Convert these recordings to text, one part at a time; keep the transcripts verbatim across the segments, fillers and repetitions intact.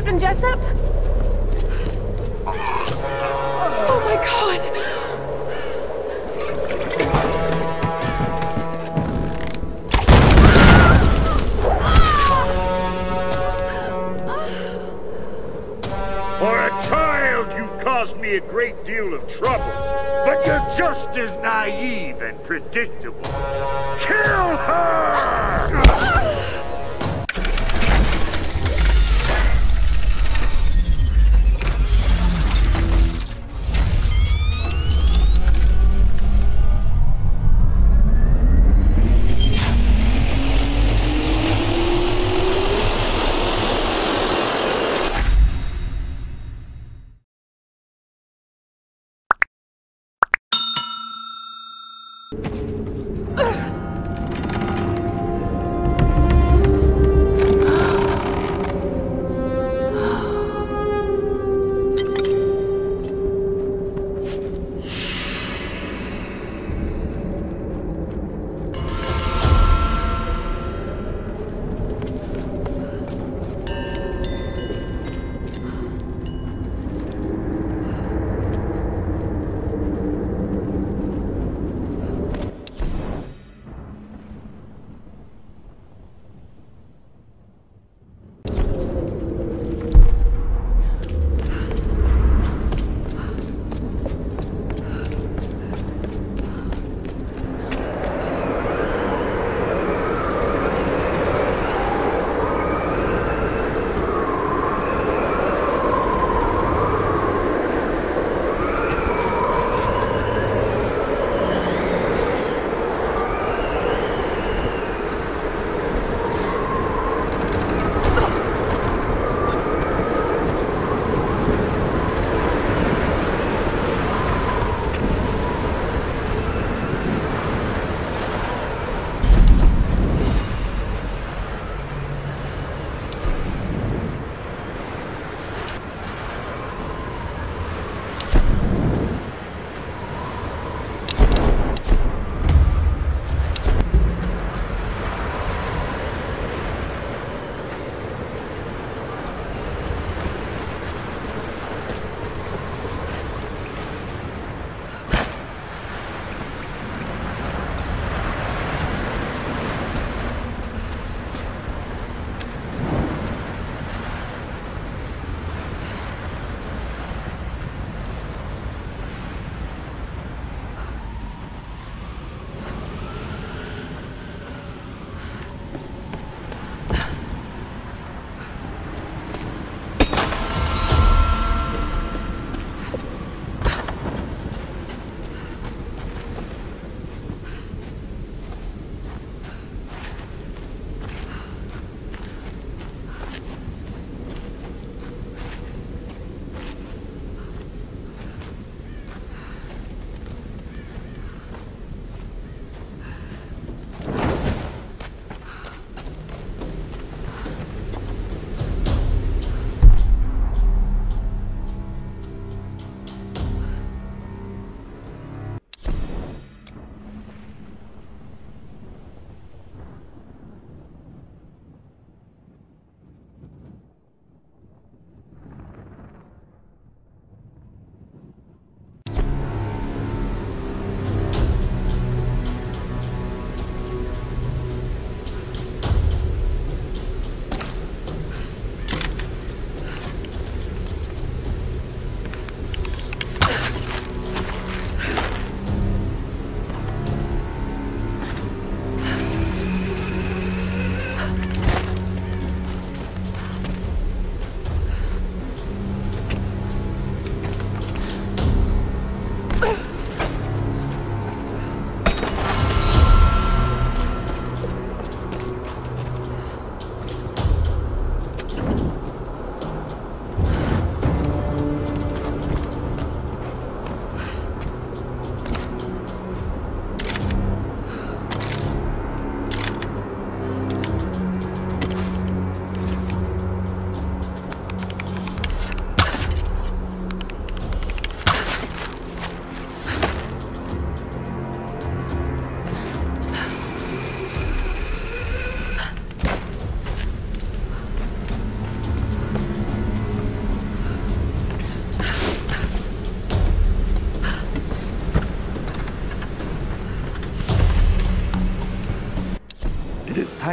Captain Jessup? Oh my God! For a child, you've caused me a great deal of trouble, but you're just as naive and predictable. Kill her!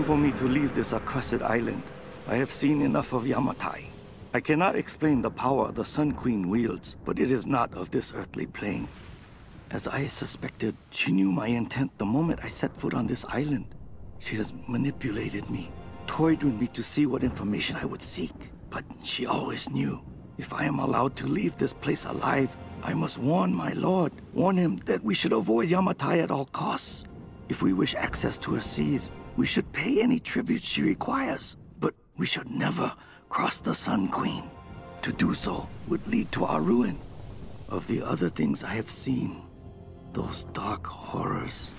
time for me to leave this accursed island. I have seen enough of Yamatai. I cannot explain the power the Sun Queen wields, but it is not of this earthly plane. As I suspected, she knew my intent the moment I set foot on this island. She has manipulated me, toyed with me to see what information I would seek. But she always knew. If I am allowed to leave this place alive, I must warn my lord, warn him that we should avoid Yamatai at all costs. If we wish access to her seas, we should pay any tribute she requires. But we should never cross the Sun Queen. To do so would lead to our ruin. Of the other things I have seen, those dark horrors,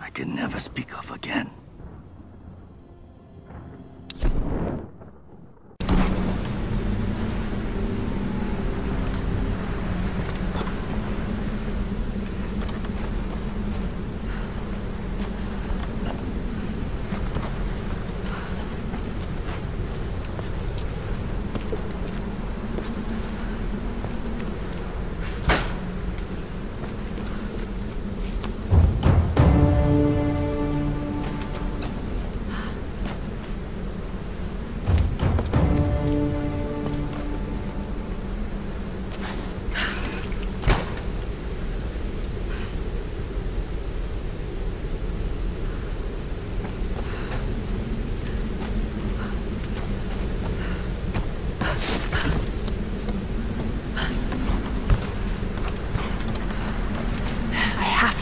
I can never speak of again.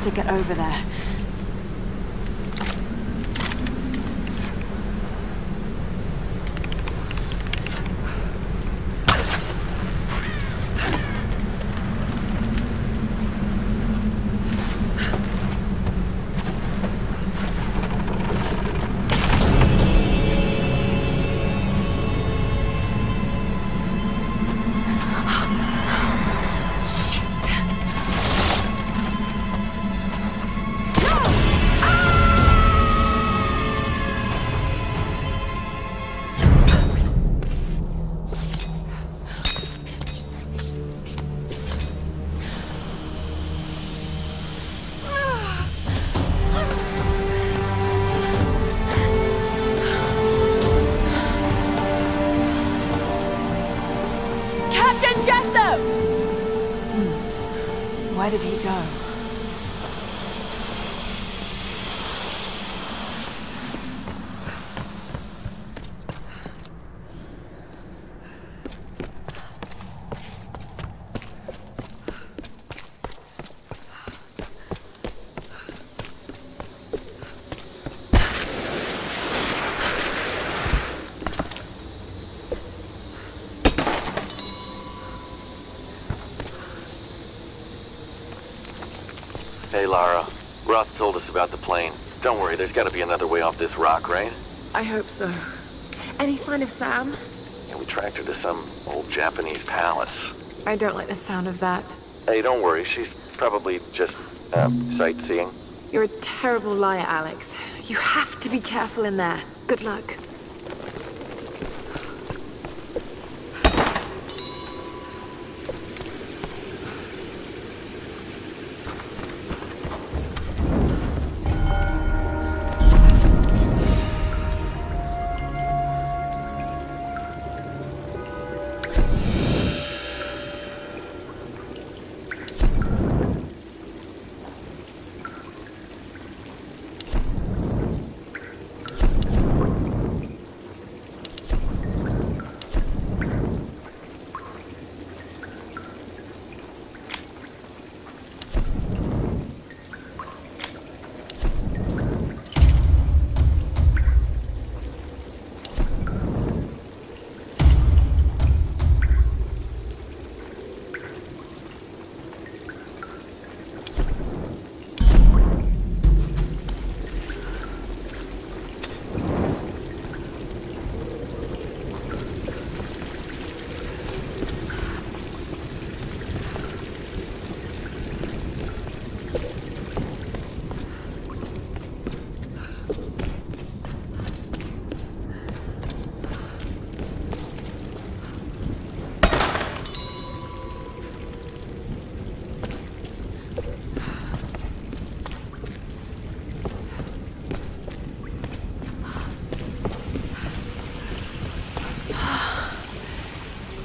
To get over there. Where did he go? Hey, Lara. Roth told us about the plane. Don't worry, there's gotta be another way off this rock, right? I hope so. Any sign of Sam? Yeah, we tracked her to some old Japanese palace. I don't like the sound of that. Hey, don't worry. She's probably just, uh, sightseeing. You're a terrible liar, Alex. You have to be careful in there. Good luck.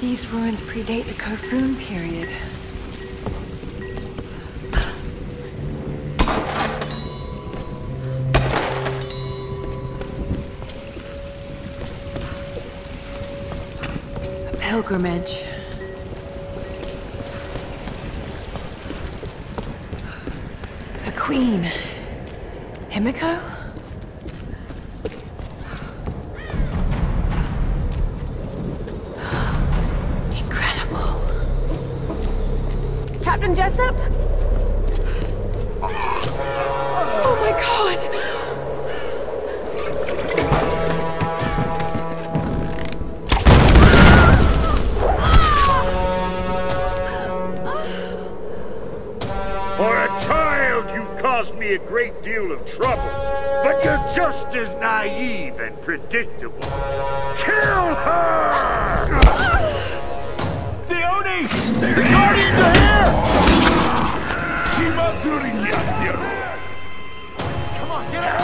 These ruins predate the Kofun period. A pilgrimage. A queen. Himiko? Jessup? Oh my god! For a child, you've caused me a great deal of trouble, but you're just as naive and predictable. Kill her! The Oni! The Guardians are here! Come on, get out!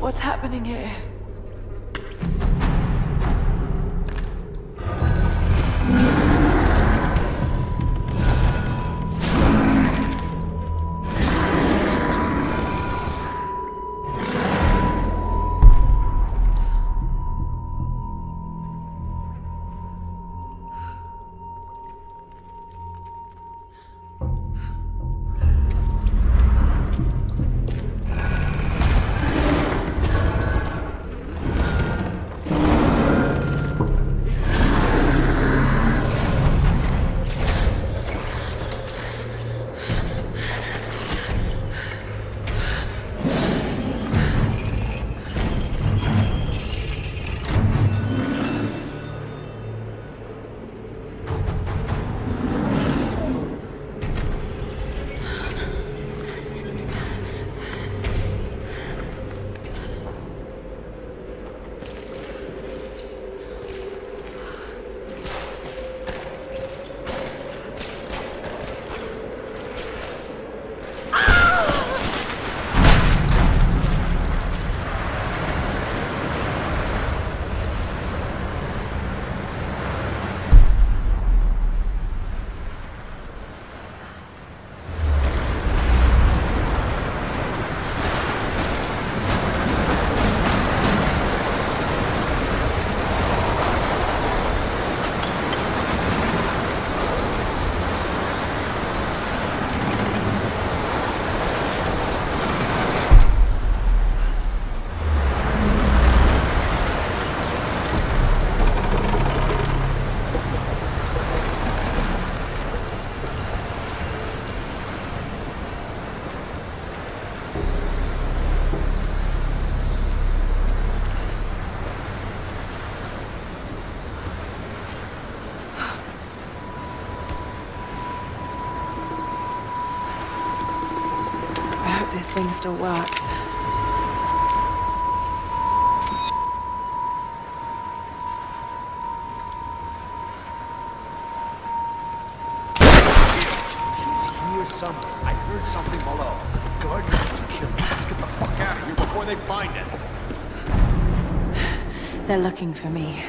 What's happening here? This thing still works. She's here somewhere. I heard something below. Guardians will kill me. Let's get the fuck out of here before they find us. They're looking for me.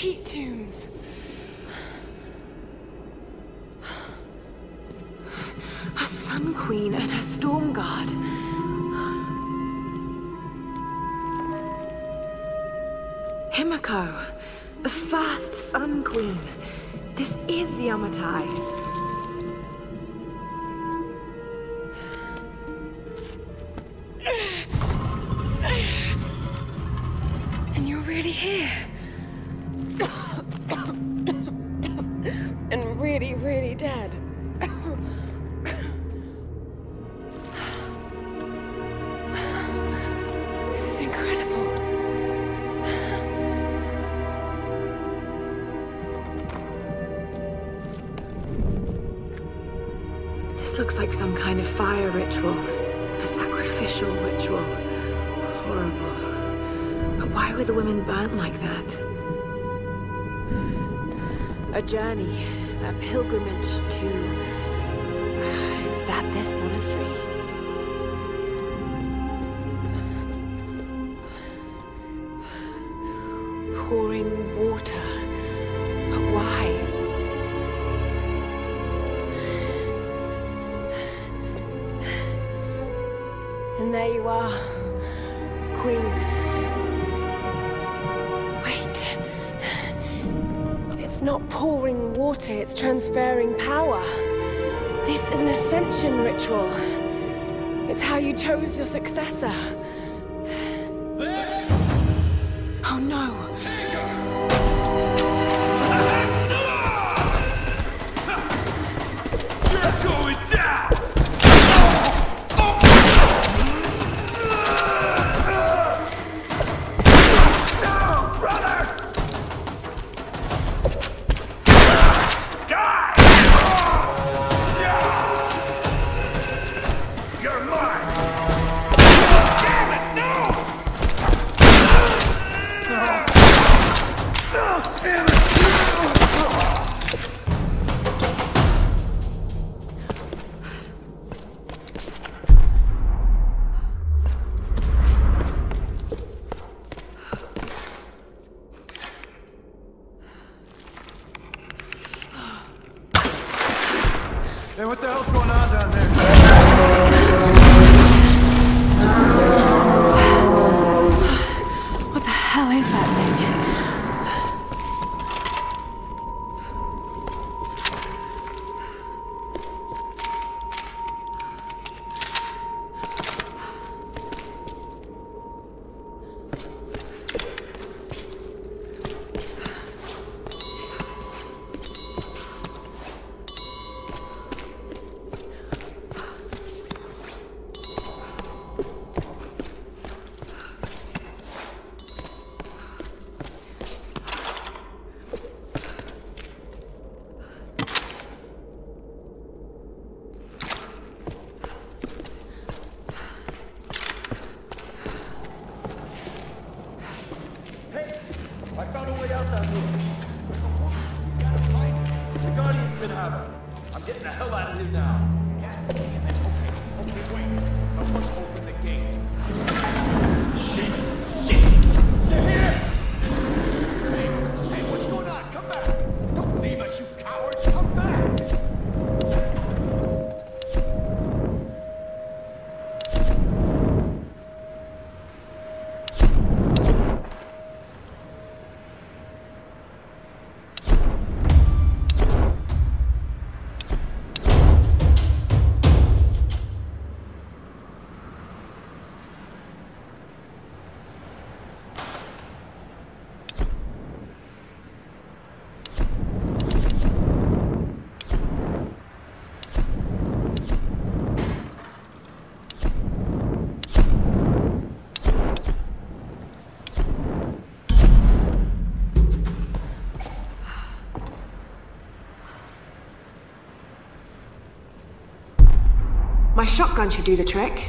hate tombs. A Sun Queen and a Storm God. Himiko, the first Sun Queen. This is Yamatai. Looks like some kind of fire ritual, a sacrificial ritual. Horrible. But why were the women burnt like that? A journey, a pilgrimage to... Uh, is that this monastery? And there you are, Queen. Wait. It's not pouring water, it's transferring power. This is an ascension ritual. It's how you chose your successor. There. Oh no. Take her. You're going down! Hey, what the hell's going on down there? What the hell is that . My shotgun should do the trick.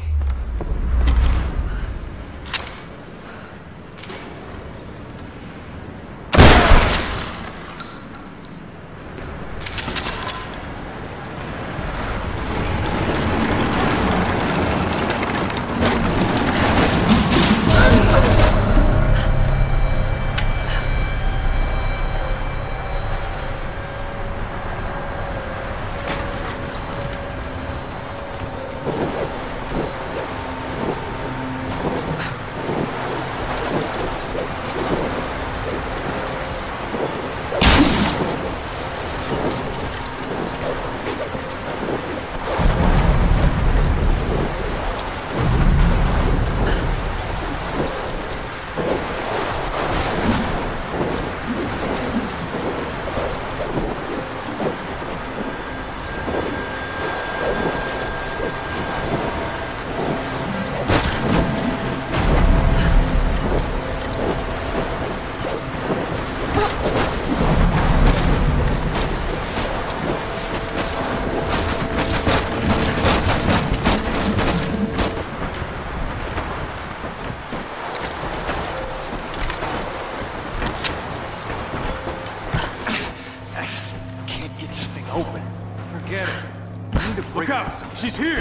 She's here!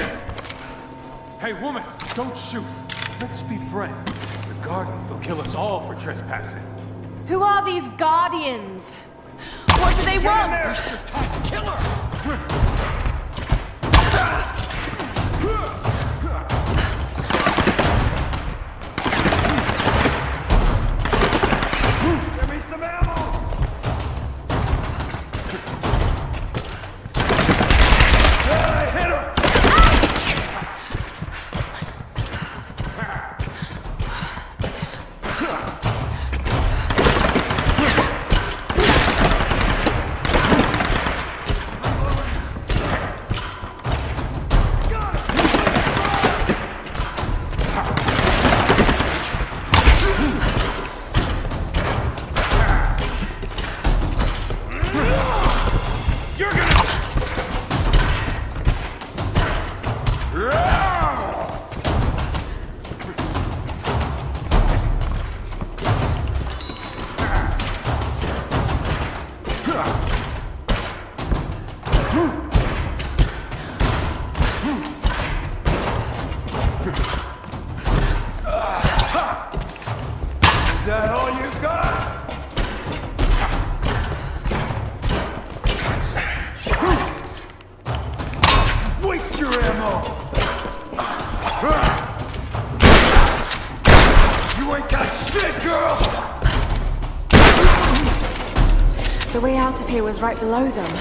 Hey, woman, don't shoot. Let's be friends. The Guardians will kill us all for trespassing. Who are these Guardians? What do they want? It's your time. Kill her! The way out of here was right below them.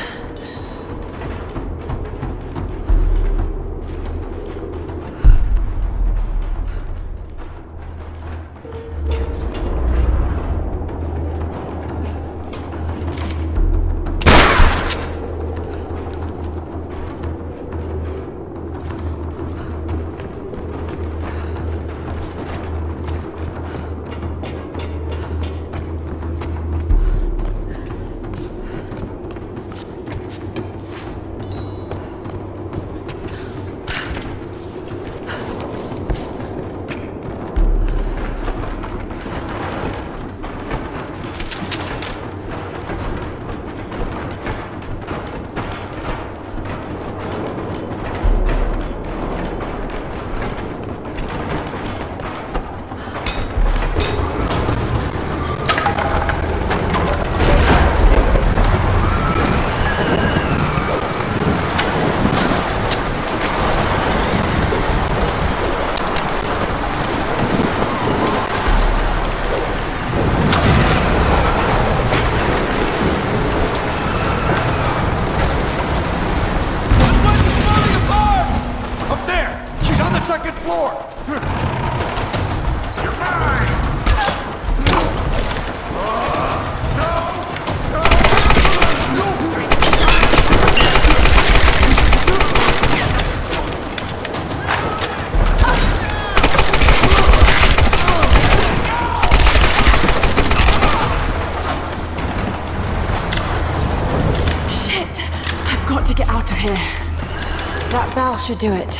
That bell should do it.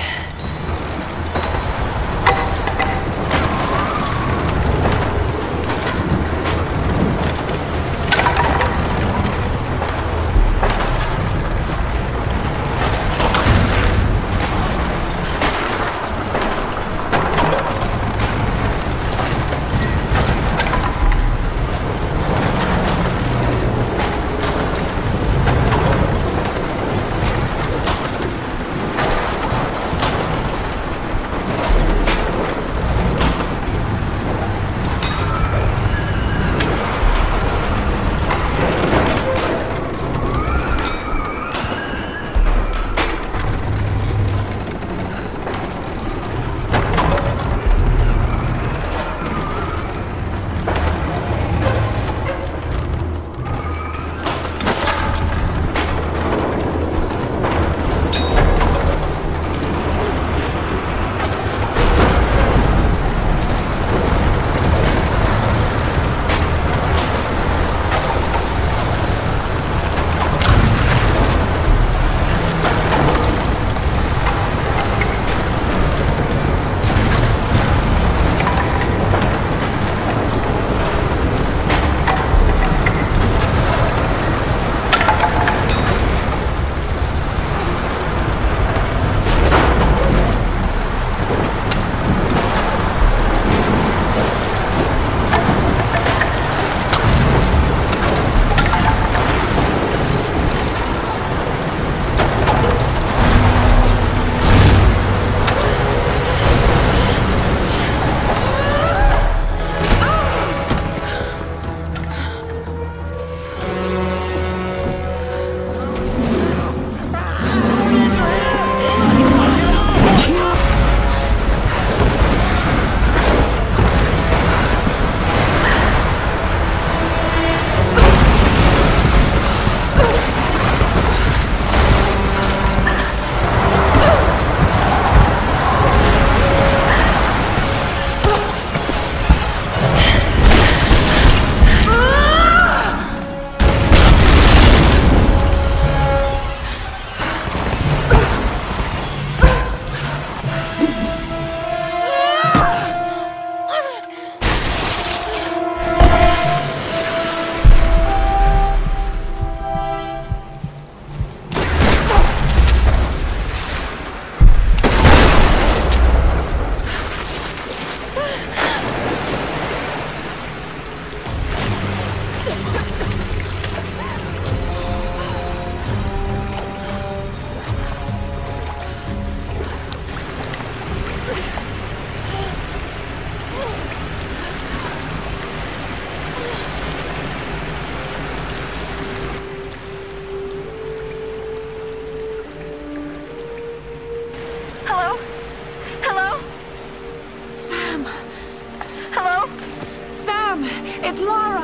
Mom, it's Lara.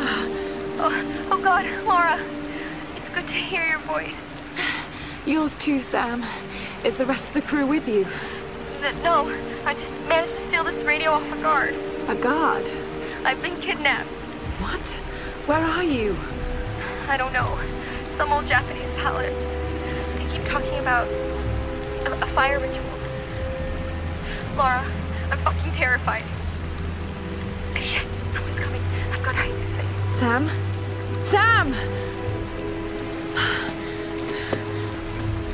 Oh, oh God, Lara. It's good to hear your voice. Yours too, Sam. Is the rest of the crew with you? No, I just managed to steal this radio off a guard. A guard? I've been kidnapped. What? Where are you? I don't know. Some old Japanese palace. They keep talking about a, a fire ritual. Lara, I'm fucking terrified. Shit, someone's coming. I've got to hide this thing. Sam? Sam!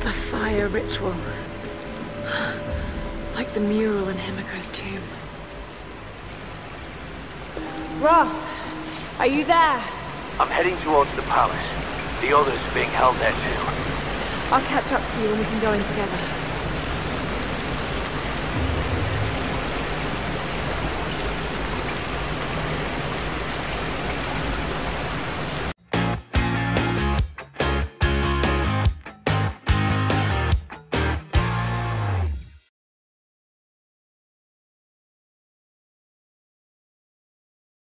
A fire ritual. Like the mural in Himiko's tomb. Roth, are you there? I'm heading towards the palace. The others are being held there too. I'll catch up to you and we can go in together.